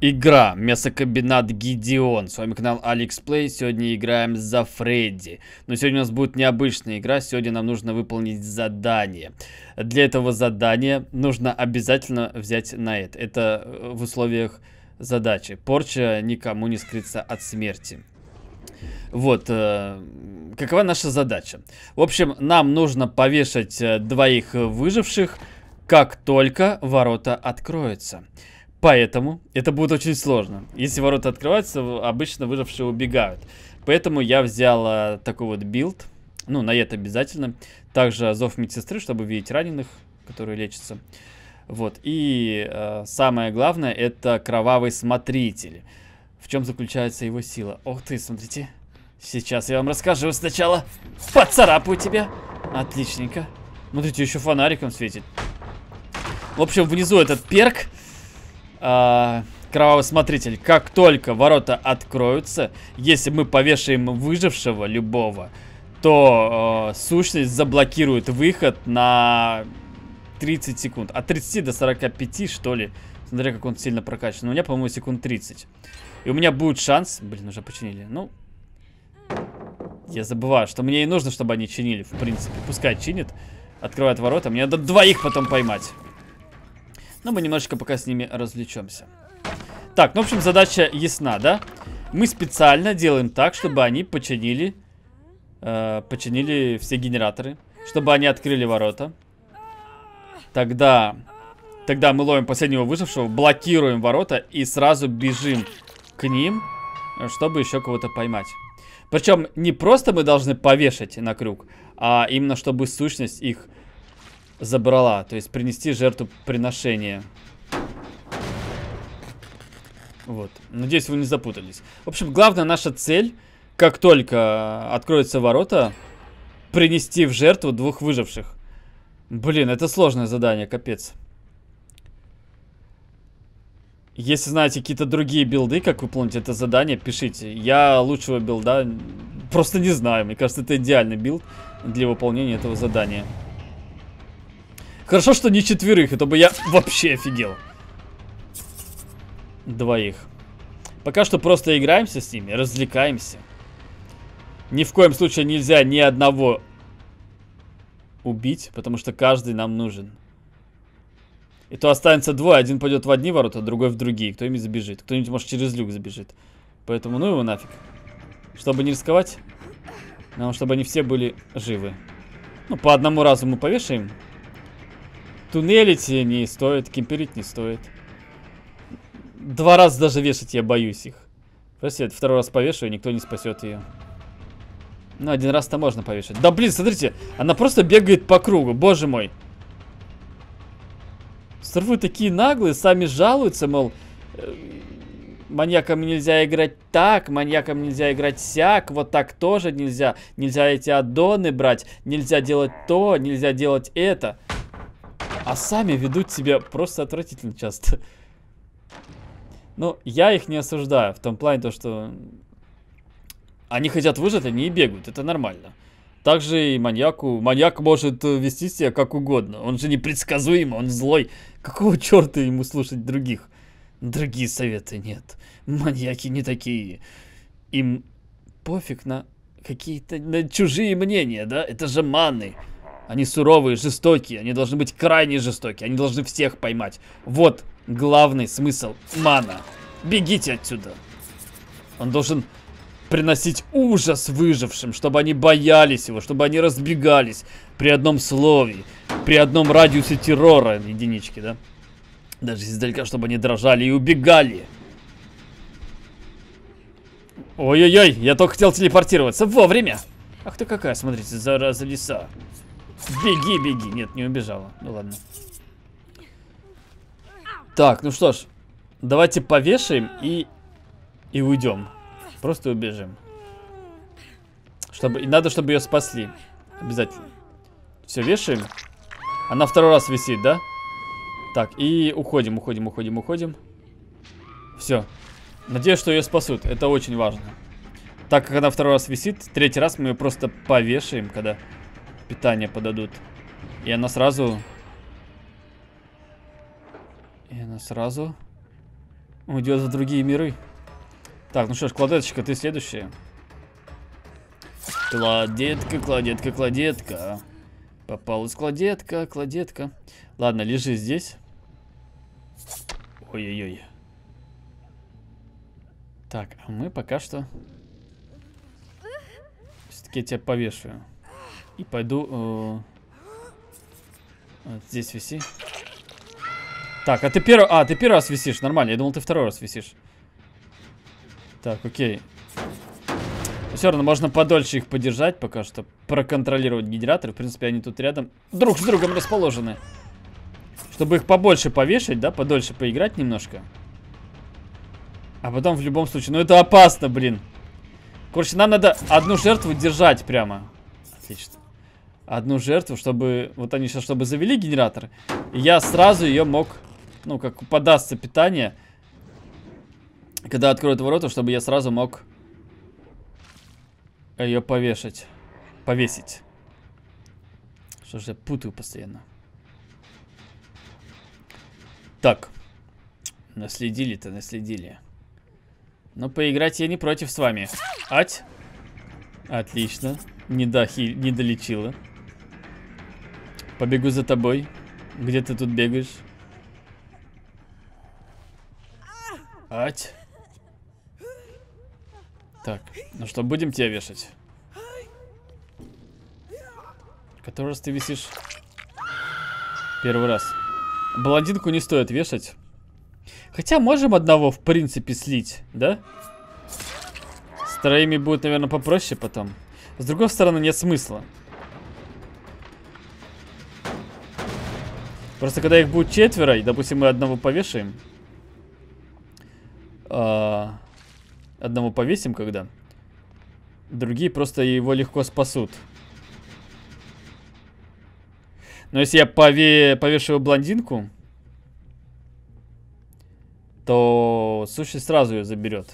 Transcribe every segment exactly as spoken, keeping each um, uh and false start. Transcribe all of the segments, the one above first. Игра Мясокомбинат Гидеон. С вами канал AlexPlay. Сегодня играем за Фредди. Но сегодня у нас будет необычная игра. Сегодня нам нужно выполнить задание. Для этого задания нужно обязательно взять на это. Это в условиях задачи. Порча никому не скрыться от смерти. Вот. Какова наша задача? В общем, нам нужно повешать двоих выживших, как только ворота откроются. Поэтому это будет очень сложно. Если ворота открываются, обычно выжившие убегают. Поэтому я взял а, такой вот билд. Ну, на это обязательно. Также зов медсестры, чтобы видеть раненых, которые лечатся. Вот. И а, самое главное, это кровавый смотритель. В чем заключается его сила? Ох ты, смотрите. Сейчас я вам расскажу. Сначала поцарапаю тебя. Отличненько. Смотрите, еще фонариком светит. В общем, внизу этот перк. А, кровавый смотритель. Как только ворота откроются, если мы повешаем выжившего любого, то а, сущность заблокирует выход на тридцать секунд. От тридцати до сорока пяти, что ли. Смотря как он сильно прокачан. Но у меня, по-моему, секунд тридцать. И у меня будет шанс... Блин, уже починили. Ну, я забываю, что мне и нужно, чтобы они чинили, в принципе. Пускай чинит, открывает ворота. Мне надо двоих потом поймать. Но мы немножечко пока с ними развлечемся. Так, ну, в общем, задача ясна, да? Мы специально делаем так, чтобы они починили, э, починили все генераторы. Чтобы они открыли ворота. Тогда, тогда мы ловим последнего выжившего, блокируем ворота и сразу бежим к ним, чтобы еще кого-то поймать. Причем не просто мы должны повешать на крюк, а именно чтобы сущность их... забрала, то есть принести жертвоприношение. Вот. Надеюсь, вы не запутались. В общем, главная наша цель, как только откроются ворота, принести в жертву двух выживших. Блин, это сложное задание, капец. Если знаете какие-то другие билды, как выполнить это задание, пишите. Я лучшего билда просто не знаю. Мне кажется, это идеальный билд для выполнения этого задания. Хорошо, что не четверых, а то бы я вообще офигел. Двоих. Пока что просто играемся с ними, развлекаемся. Ни в коем случае нельзя ни одного убить, потому что каждый нам нужен. И то останется двое, один пойдет в одни ворота, другой в другие. Кто ими забежит? Кто-нибудь, может, через люк забежит. Поэтому ну его нафиг. Чтобы не рисковать, нам, чтобы они все были живы. Ну, по одному разу мы повешаем. Туннелить не стоит, кемперить не стоит. Два раза даже вешать я боюсь их. Просто я второй раз повешу, и никто не спасет ее. Ну, один раз-то можно повешать. Да блин, смотрите, она просто бегает по кругу, боже мой. Сорвы такие наглые, сами жалуются, мол... Маньякам нельзя играть так, маньякам нельзя играть сяк, вот так тоже нельзя. Нельзя эти аддоны брать, нельзя делать то, нельзя делать это. А сами ведут себя просто отвратительно часто. Ну, я их не осуждаю. В том плане то, что... Они хотят выжить, они и бегают. Это нормально. Также и маньяку... Маньяк может вести себя как угодно. Он же непредсказуем, он злой. Какого черта ему слушать других? Другие советы нет. Маньяки не такие. Им пофиг на какие-то... На чужие мнения, да? Это же маны. Они суровые, жестокие, они должны быть крайне жестокие, они должны всех поймать. Вот главный смысл мана. Бегите отсюда. Он должен приносить ужас выжившим, чтобы они боялись его, чтобы они разбегались при одном слове, при одном радиусе террора, единички, да? Даже издалека, чтобы они дрожали и убегали. Ой-ой-ой, я только хотел телепортироваться вовремя. Ах ты какая, смотрите, зараза лиса. Беги, беги. Нет, не убежала. Ну ладно. Так, ну что ж. Давайте повешаем и... И уйдем. Просто убежим. Чтобы... И надо, чтобы ее спасли. Обязательно. Все, вешаем. Она второй раз висит, да? Так, и уходим, уходим, уходим, уходим. Все. Надеюсь, что ее спасут. Это очень важно. Так как она второй раз висит, третий раз мы ее просто повешаем, когда... питание подадут. И она сразу... И она сразу... уйдет в другие миры. Так, ну что ж, кладеточка, ты следующая. Кладетка, кладетка, кладетка. Попалась кладетка, кладетка. Ладно, лежи здесь. Ой-ой-ой. Так, а мы пока что... Все-таки я тебя повешаю. И пойду... Э... Вот здесь виси. Так, а ты первый... А, ты первый раз висишь, нормально. Я думал, ты второй раз висишь. Так, окей. Все равно можно подольше их подержать пока что. Проконтролировать генераторы. В принципе, они тут рядом друг с другом расположены. Чтобы их побольше повешать, да? Подольше поиграть немножко. А потом в любом случае... Ну это опасно, блин. Короче, нам надо одну жертву держать прямо. Отлично. Одну жертву, чтобы... Вот они сейчас, чтобы завели генератор. И я сразу ее мог... Ну, как подастся питание. Когда откроют ворота, чтобы я сразу мог... Ее повешать. Повесить. Что же я путаю постоянно. Так. Наследили-то, наследили. Но поиграть я не против с вами. Ать. Отлично. Не, дохи... не долечила. Побегу за тобой. Где ты тут бегаешь? Ать. Так, ну что, будем тебя вешать? Который раз ты висишь? Первый раз. Блондинку не стоит вешать. Хотя можем одного, в принципе, слить, да? С троими будет, наверное, попроще потом. С другой стороны, нет смысла. Просто когда их будет четверо, и, допустим, мы одного повешаем... А... Одного повесим, когда другие просто его легко спасут. Но если я пове... повешу блондинку, то сущность сразу ее заберет.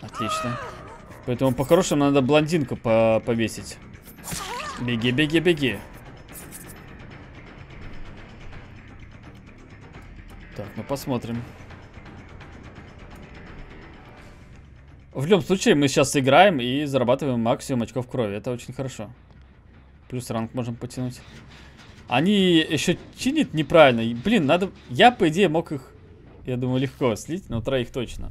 Отлично. Поэтому по-хорошему надо блондинку по повесить. Беги, беги, беги. Так, ну посмотрим. В любом случае, мы сейчас играем и зарабатываем максимум очков крови. Это очень хорошо. Плюс ранг можем потянуть. Они еще чинят неправильно. Блин, надо... Я, по идее, мог их, я думаю, легко слить, но троих точно.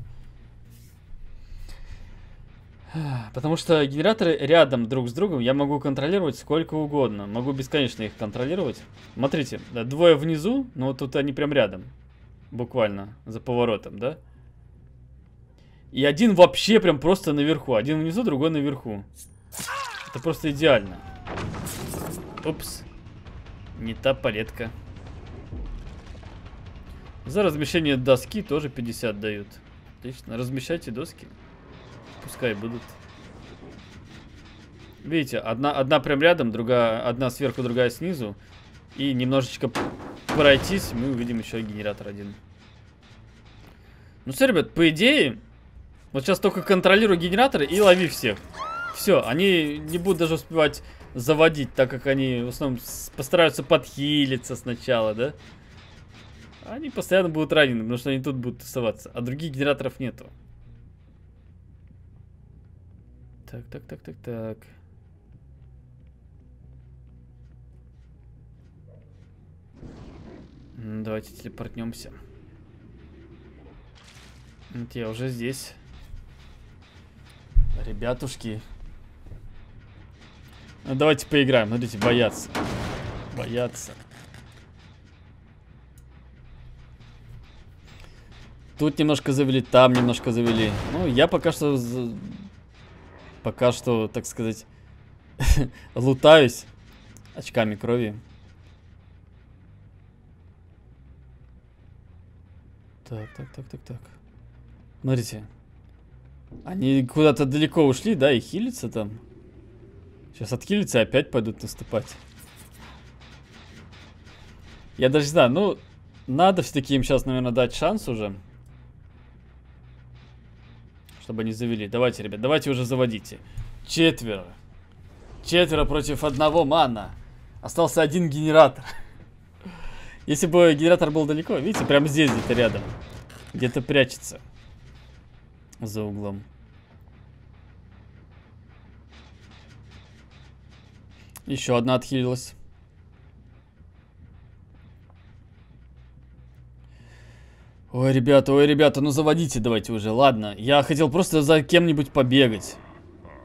Потому что генераторы рядом друг с другом. Я могу контролировать сколько угодно. Могу бесконечно их контролировать. Смотрите, да, двое внизу, но вот тут они прям рядом. Буквально за поворотом, да? И один вообще прям просто наверху. Один внизу, другой наверху. Это просто идеально. Упс. Не та палетка. За размещение доски тоже пятьдесят дают. Отлично. Размещайте доски. Пускай будут. Видите, одна, одна прям рядом, другая, одна сверху, другая снизу. И немножечко пройтись, мы увидим еще генератор один. Ну все, ребят, по идее... Вот сейчас только контролируй генераторы и лови всех. Все, они не будут даже успевать заводить, так как они в основном постараются подхилиться сначала, да? Они постоянно будут ранены, потому что они тут будут тусоваться, а других генераторов нету. Так, так, так, так, так. Давайте телепортнемся. Вот я уже здесь. Ребятушки. Ну, давайте поиграем. Смотрите, боятся. Боятся. Тут немножко завели, там немножко завели. Ну, я пока что... Пока что, так сказать, лутаюсь очками крови. Так, так, так, так, так. Смотрите. Они куда-то далеко ушли, да, и хилятся там. Сейчас отхилятся и опять пойдут наступать. Я даже не знаю, ну, надо все-таки им сейчас, наверное, дать шанс уже. Чтобы они завели. Давайте, ребят, давайте уже заводите. Четверо. Четверо против одного мана. Остался один генератор. Если бы генератор был далеко, видите, прямо здесь где-то рядом. Где-то прячется за углом. Еще одна отхилилась. Ой, ребята, ой, ребята, ну заводите давайте уже. Ладно, я хотел просто за кем-нибудь побегать.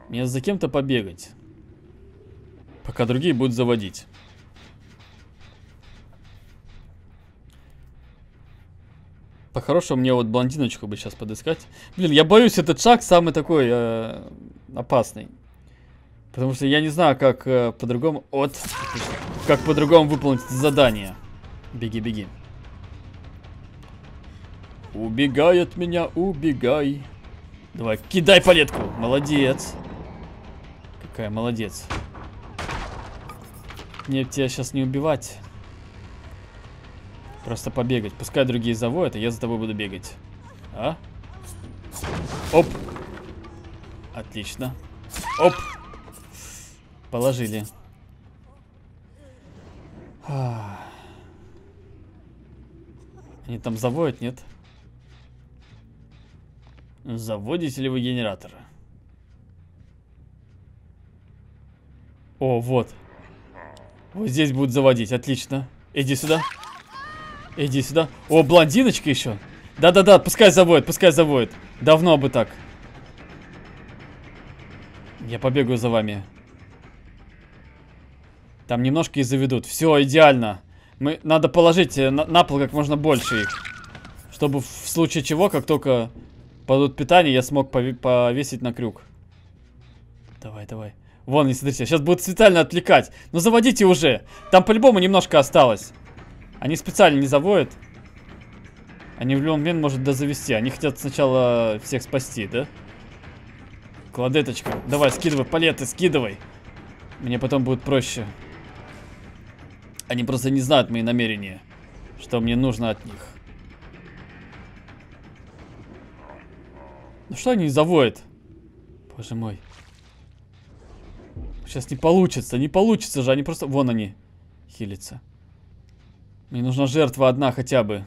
Мне за кем-то побегать. Пока другие будут заводить. По-хорошему мне вот блондиночку бы сейчас подыскать. Блин, я боюсь, этот шаг самый такой э, опасный. Потому что я не знаю, как э, по-другому... От... Как по-другому выполнить задание. Беги, беги. Убегай от меня, убегай. Давай, кидай палетку. Молодец. Какая молодец. Нет, тебя сейчас не убивать. Просто побегать. Пускай другие заводят, а я за тобой буду бегать. А? Оп. Отлично. Оп. Положили. Они там заводят, нет? Заводите ли вы генератор? О, вот. Вот здесь будут заводить. Отлично. Иди сюда. Иди сюда. О, блондиночка еще. Да-да-да, пускай заводит, пускай заводит. Давно бы так. Я побегаю за вами. Там немножко и заведут. Все, идеально. Мы... Надо положить на, на пол как можно больше их. Чтобы в случае чего, как только падут питание, я смог повесить на крюк. Давай, давай. Вон, не смотрите, сейчас будут специально отвлекать. Ну заводите уже. Там по-любому немножко осталось. Они специально не заводят. Они в любой момент может дозавести. Они хотят сначала всех спасти, да? Кладеточка. Давай, скидывай палеты, скидывай. Мне потом будет проще. Они просто не знают мои намерения. Что мне нужно от них. Ну что они заводят? Боже мой. Сейчас не получится, не получится же. Они просто... Вон они хилятся. Мне нужна жертва одна хотя бы.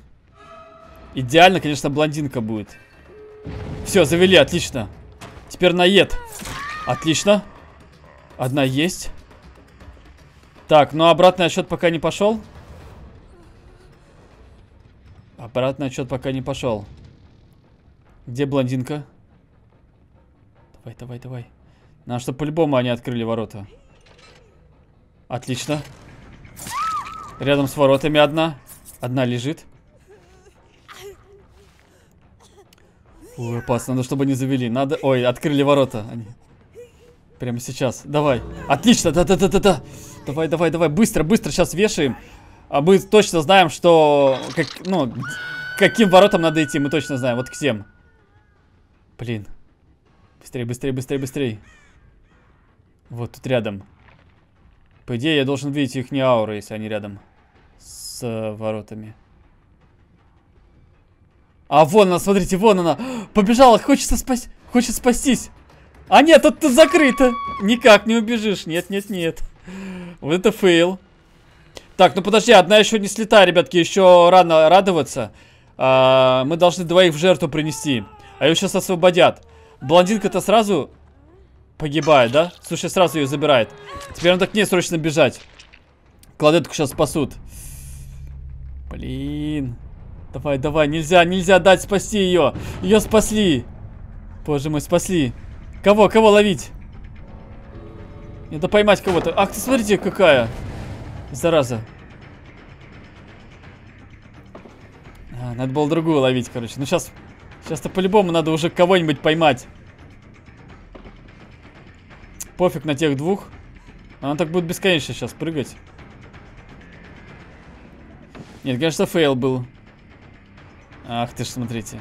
Идеально, конечно, блондинка будет. Все, завели, отлично. Теперь наед. Отлично. Одна есть. Так, ну обратный отсчет пока не пошел. Обратный отсчет пока не пошел. Где блондинка? Давай, давай, давай. Надо, чтобы по-любому они открыли ворота. Отлично. Рядом с воротами одна. Одна лежит. Ой, опасно. Надо, чтобы не завели. Надо... Ой, открыли ворота. Они... Прямо сейчас. Давай. Отлично. Да-да-да-да-да. Давай, давай, давай. Быстро, быстро. Сейчас вешаем. А мы точно знаем, что... Как... Ну, каким воротам надо идти. Мы точно знаем. Вот к тем. Блин. Быстрее, быстрее, быстрее, быстрее. Вот тут рядом. По идее, я должен видеть их не ауры, если они рядом с э, воротами. А вон она, смотрите, вон она. Побежала, хочется спасти. Хочет спастись. А нет, тут закрыто. Никак не убежишь. Нет, нет, нет. Вот это фейл. Так, ну подожди, одна еще не слета, ребятки. Еще рано радоваться. А, мы должны двоих в жертву принести. А ее сейчас освободят. Блондинка-то сразу погибает, да? Слушай, сразу ее забирает. Теперь надо к ней срочно бежать. Кладетку сейчас спасут. Блин. Давай, давай, нельзя, нельзя дать спасти ее. Ее спасли. Боже мой, спасли. Кого, кого ловить? Надо поймать кого-то. Ах ты, смотрите, какая. Зараза. А, надо было другую ловить, короче. Ну сейчас... Сейчас-то по-любому надо уже кого-нибудь поймать. Пофиг на тех двух. Она так будет бесконечно сейчас прыгать. Нет, конечно, фейл был. Ах ты ж, смотрите.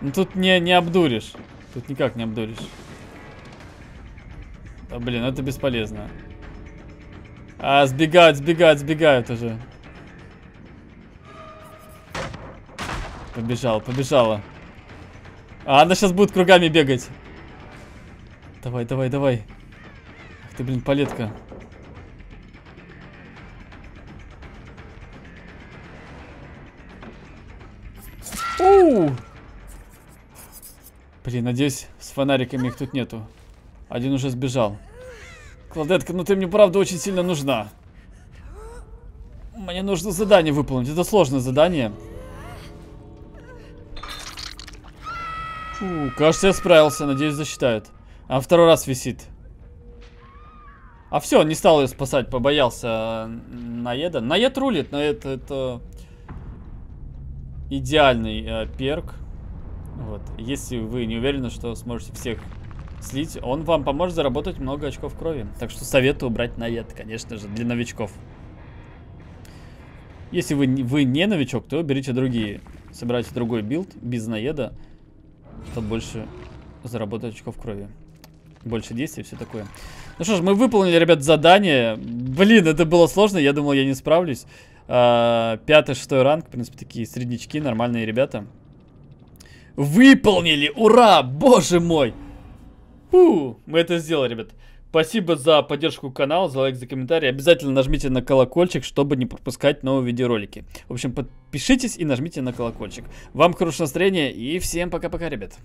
Ну тут не, не обдуришь. Тут никак не обдуришь. Да блин, это бесполезно. А, сбегают, сбегают, сбегают уже. Побежал, побежала. А она сейчас будет кругами бегать. Давай, давай, давай. Ах ты, блин, палетка. У-у-у! Блин, надеюсь, с фонариками их тут нету. Один уже сбежал. Клодетка, ну ты мне правда очень сильно нужна. Мне нужно задание выполнить. Это сложное задание. Фу, кажется, я справился. Надеюсь, засчитают. А второй раз висит. А все, не стал ее спасать, побоялся наеда. Наед рулит, наед это идеальный э, перк. Вот. Если вы не уверены, что сможете всех слить, он вам поможет заработать много очков крови. Так что советую брать наед, конечно же, для новичков. Если вы, вы не новичок, то берите другие. Собирайте другой билд без наеда, чтобы больше заработать очков крови. Больше действий, все такое. Ну что ж, мы выполнили, ребят, задание. Блин, это было сложно, я думал, я не справлюсь. А, пятый, шестой ранг, в принципе, такие среднячки, нормальные ребята. Выполнили! Ура! Боже мой! Фу, мы это сделали, ребят. Спасибо за поддержку канала, за лайк, за комментарий. Обязательно нажмите на колокольчик, чтобы не пропускать новые видеоролики. В общем, подпишитесь и нажмите на колокольчик. Вам хорошего настроения и всем пока-пока, ребят.